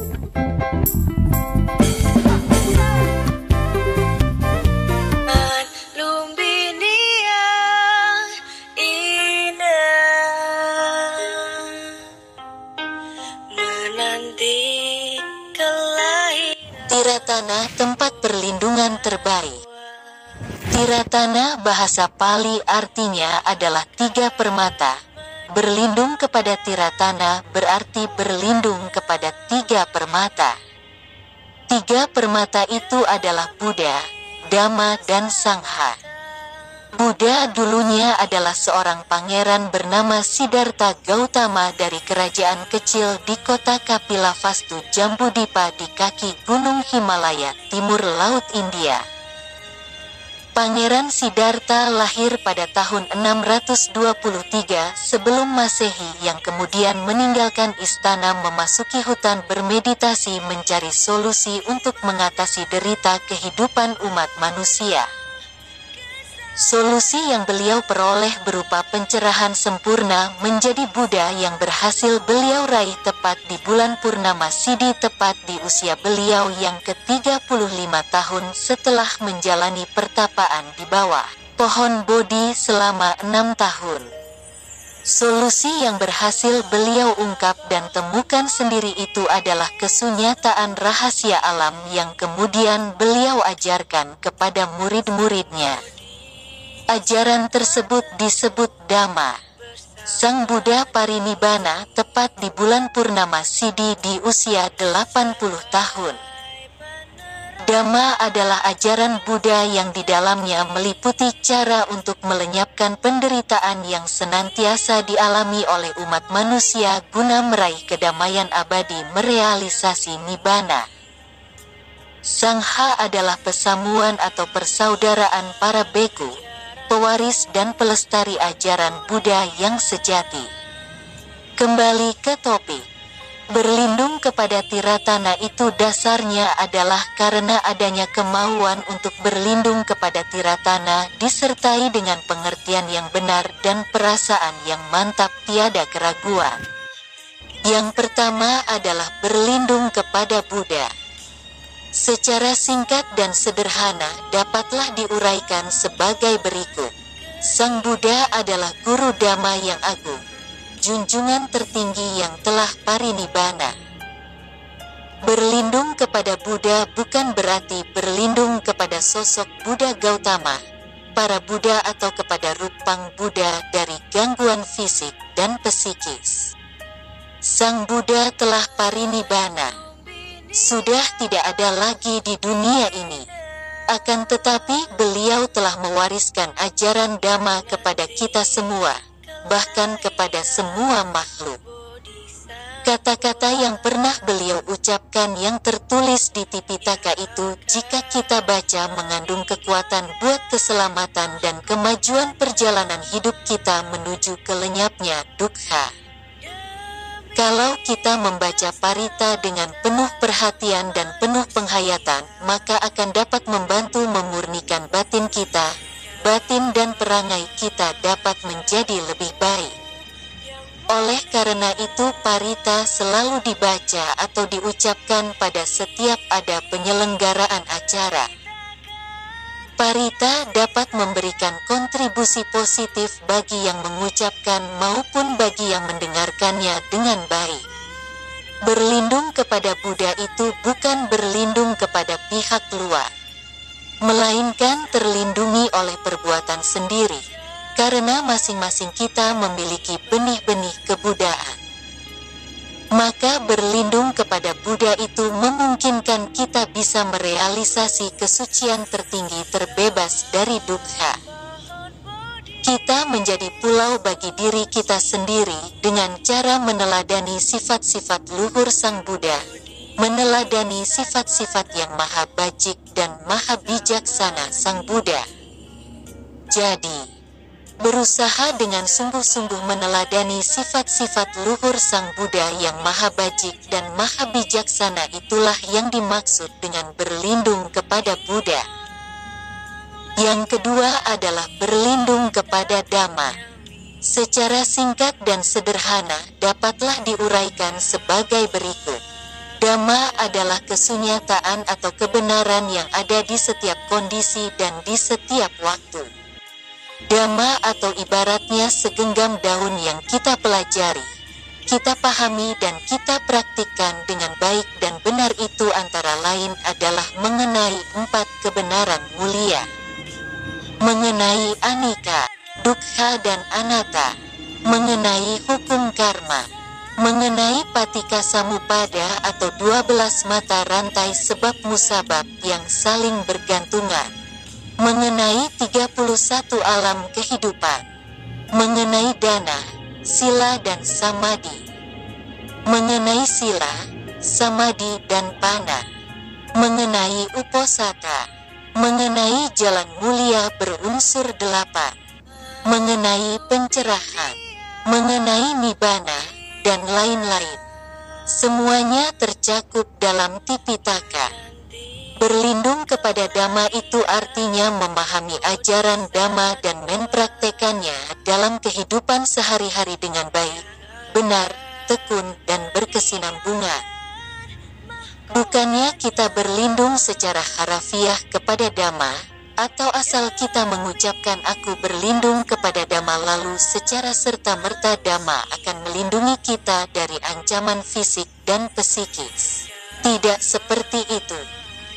Tiratana, tempat perlindungan terbaik. Tiratana bahasa Pali artinya adalah tiga permata. Berlindung kepada Tiratana berarti berlindung kepada tiga permata. Tiga permata itu adalah Buddha, Dhamma, dan Sangha. Buddha dulunya adalah seorang pangeran bernama Siddhartha Gautama dari kerajaan kecil di kota Kapilavastu Jambudipa di kaki Gunung Himalaya, timur laut India. Pangeran Siddhartha lahir pada tahun 623 sebelum Masehi yang kemudian meninggalkan istana memasuki hutan bermeditasi mencari solusi untuk mengatasi derita kehidupan umat manusia. Solusi yang beliau peroleh berupa pencerahan sempurna menjadi Buddha yang berhasil beliau raih tepat di bulan Purnama Sidi tepat di usia beliau yang ke-35 tahun setelah menjalani pertapaan di bawah pohon bodhi selama 6 tahun. Solusi yang berhasil beliau ungkap dan temukan sendiri itu adalah kesunyataan rahasia alam yang kemudian beliau ajarkan kepada murid-muridnya. Ajaran tersebut disebut Dhamma. Sang Buddha parinibbana tepat di bulan Purnama Sidi di usia 80 tahun. Dhamma adalah ajaran Buddha yang di dalamnya meliputi cara untuk melenyapkan penderitaan yang senantiasa dialami oleh umat manusia guna meraih kedamaian abadi merealisasi nibbana. Sangha adalah pesamuan atau persaudaraan para bhikkhu, pewaris dan pelestari ajaran Buddha yang sejati. Kembali ke topik. Berlindung kepada Tiratana itu dasarnya adalah karena adanya kemauan untuk berlindung kepada Tiratana disertai dengan pengertian yang benar dan perasaan yang mantap tiada keraguan. Yang pertama adalah berlindung kepada Buddha. Secara singkat dan sederhana dapatlah diuraikan sebagai berikut. Sang Buddha adalah guru Dhamma yang agung, junjungan tertinggi yang telah parinibbana. Berlindung kepada Buddha bukan berarti berlindung kepada sosok Buddha Gautama, para Buddha atau kepada Rupang Buddha dari gangguan fisik dan psikis. Sang Buddha telah parinibbana. Sudah tidak ada lagi di dunia ini. Akan tetapi beliau telah mewariskan ajaran Dhamma kepada kita semua, bahkan kepada semua makhluk. Kata-kata yang pernah beliau ucapkan yang tertulis di tipitaka itu jika kita baca mengandung kekuatan buat keselamatan dan kemajuan perjalanan hidup kita menuju ke lenyapnya Dukha. Kalau kita membaca parita dengan penuh perhatian dan penuh penghayatan, maka akan dapat membantu memurnikan batin kita. Batin dan perangai kita dapat menjadi lebih baik. Oleh karena itu, parita selalu dibaca atau diucapkan pada setiap ada penyelenggaraan acara. Parita dapat memberikan kontribusi positif bagi yang mengucapkan maupun bagi yang mendengarkannya dengan baik. Berlindung kepada Buddha itu bukan berlindung kepada pihak luar, melainkan terlindungi oleh perbuatan sendiri, karena masing-masing kita memiliki benih-benih kebudaan. Maka berlindung kepada Buddha itu memungkinkan kita bisa merealisasi kesucian tertinggi terbebas dari dukkha. Kita menjadi pulau bagi diri kita sendiri dengan cara meneladani sifat-sifat luhur Sang Buddha, meneladani sifat-sifat yang maha bajik dan maha bijaksana Sang Buddha. Jadi, berusaha dengan sungguh-sungguh meneladani sifat-sifat luhur Sang Buddha yang maha bajik dan maha bijaksana itulah yang dimaksud dengan berlindung kepada Buddha. Yang kedua adalah berlindung kepada Dhamma. Secara singkat dan sederhana dapatlah diuraikan sebagai berikut. Dhamma adalah kesunyataan atau kebenaran yang ada di setiap kondisi dan di setiap waktu. Dhamma atau ibaratnya segenggam daun yang kita pelajari, kita pahami dan kita praktikkan dengan baik, dan benar itu antara lain adalah mengenai 4 kebenaran mulia. Mengenai anicca, dukkha dan anatta, mengenai hukum karma, mengenai paticca samuppada atau 12 mata rantai sebab musabab yang saling bergantungan, mengenai 31 alam kehidupan, mengenai dana, sila dan samadi, mengenai sila, samadi dan pana, mengenai uposata, mengenai jalan mulia berunsur 8, mengenai pencerahan, mengenai nibbana, dan lain-lain. Semuanya tercakup dalam tipitaka. Berlindung kepada Dhamma itu artinya memahami ajaran Dhamma dan mempraktekannya dalam kehidupan sehari-hari dengan baik, benar, tekun, dan berkesinambungan. Bukannya kita berlindung secara harafiah kepada Dhamma, atau asal kita mengucapkan aku berlindung kepada Dhamma lalu secara serta-merta Dhamma akan melindungi kita dari ancaman fisik dan psikis. Tidak seperti itu.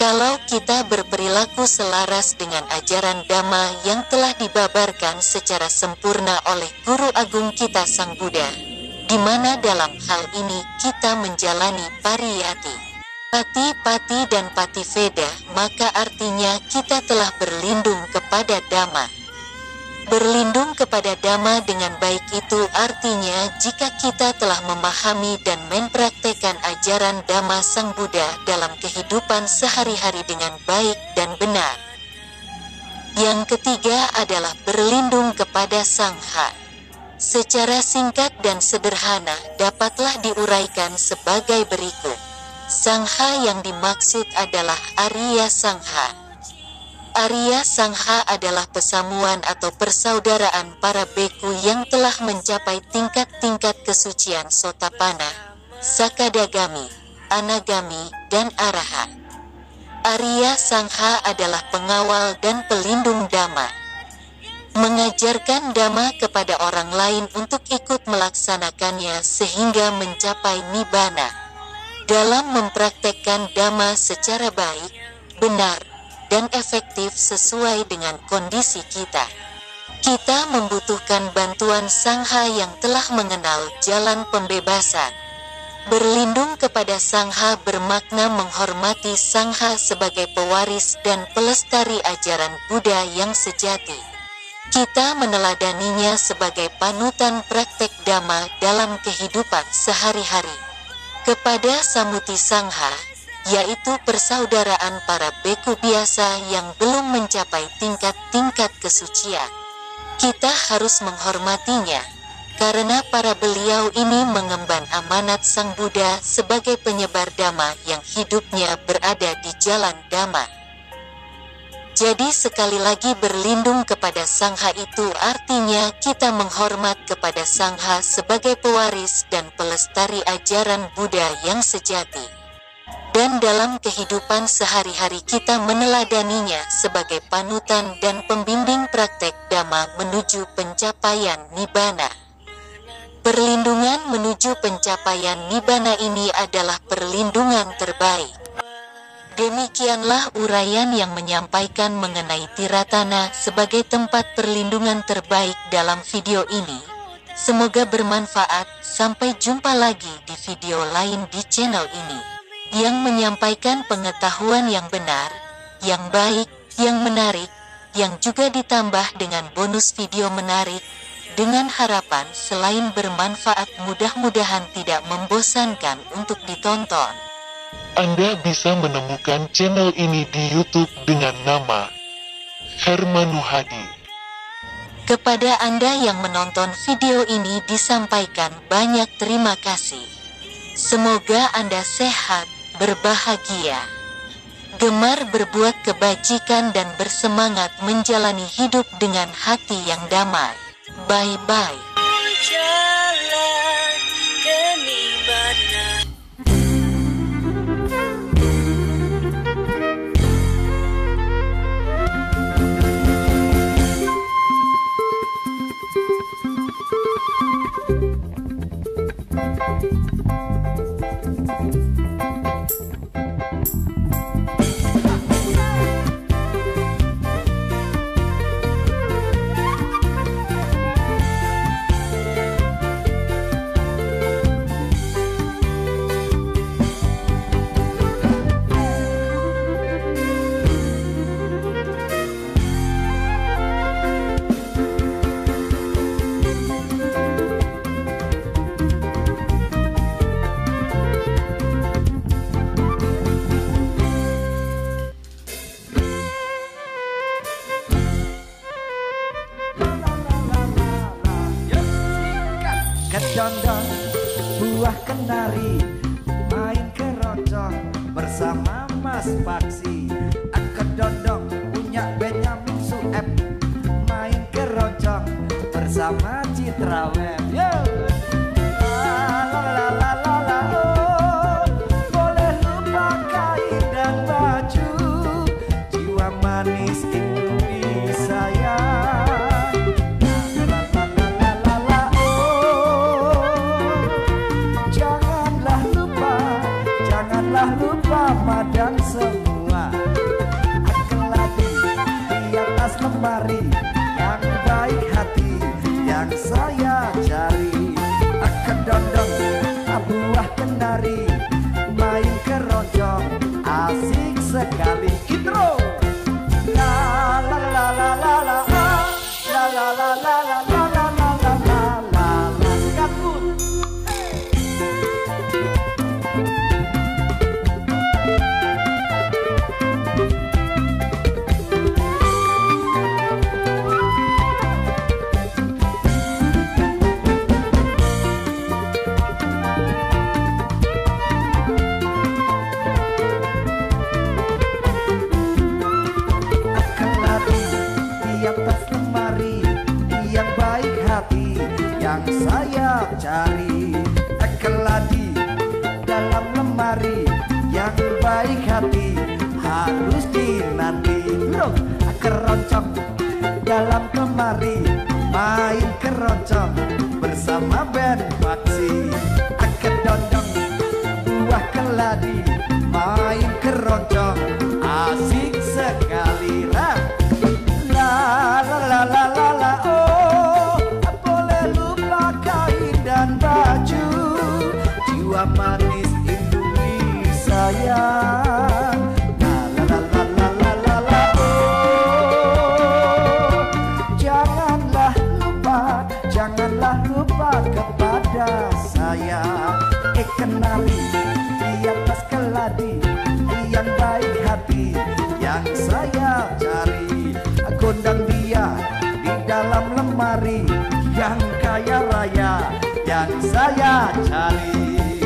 Kalau kita berperilaku selaras dengan ajaran Dhamma yang telah dibabarkan secara sempurna oleh Guru Agung kita Sang Buddha, di mana dalam hal ini kita menjalani pariyati, pati-pati dan pativeda, maka artinya kita telah berlindung kepada Dhamma. Berlindung kepada Dhamma dengan baik itu artinya jika kita telah memahami dan mempraktekkan ajaran Dhamma Sang Buddha dalam kehidupan sehari-hari dengan baik dan benar. Yang ketiga adalah berlindung kepada Sangha. Secara singkat dan sederhana dapatlah diuraikan sebagai berikut. Sangha yang dimaksud adalah Arya Sangha. Arya Sangha adalah pesamuan atau persaudaraan para bhikkhu yang telah mencapai tingkat-tingkat kesucian Sotapanna, Sakadagami, Anagami, dan Arahat. Arya Sangha adalah pengawal dan pelindung Dhamma. Mengajarkan Dhamma kepada orang lain untuk ikut melaksanakannya sehingga mencapai nibbana. Dalam mempraktekkan Dhamma secara baik, benar, dan efektif sesuai dengan kondisi kita. Kita membutuhkan bantuan Sangha yang telah mengenal jalan pembebasan. Berlindung kepada Sangha bermakna menghormati Sangha sebagai pewaris dan pelestari ajaran Buddha yang sejati. Kita meneladaninya sebagai panutan praktek Dhamma dalam kehidupan sehari-hari. Kepada Samuti Sangha, yaitu persaudaraan para bhikkhu biasa yang belum mencapai tingkat-tingkat kesucian, kita harus menghormatinya, karena para beliau ini mengemban amanat Sang Buddha sebagai penyebar Dhamma yang hidupnya berada di jalan Dhamma. Jadi sekali lagi berlindung kepada Sangha itu artinya kita menghormat kepada Sangha sebagai pewaris dan pelestari ajaran Buddha yang sejati. Dan dalam kehidupan sehari-hari kita meneladaninya sebagai panutan dan pembimbing praktek Dhamma menuju pencapaian nibbana. Perlindungan menuju pencapaian nibbana ini adalah perlindungan terbaik. Demikianlah uraian yang menyampaikan mengenai Tiratana sebagai tempat perlindungan terbaik dalam video ini. Semoga bermanfaat, sampai jumpa lagi di video lain di channel ini. Yang menyampaikan pengetahuan yang benar, yang baik, yang menarik, yang juga ditambah dengan bonus video menarik, dengan harapan selain bermanfaat mudah-mudahan tidak membosankan untuk ditonton. Anda bisa menemukan channel ini di YouTube dengan nama Hermanuhadi. Kepada Anda yang menonton video ini disampaikan banyak terima kasih. Semoga Anda sehat, berbahagia, gemar berbuat kebajikan dan bersemangat menjalani hidup dengan hati yang damai. Bye-bye. Yang kaya raya yang saya cari.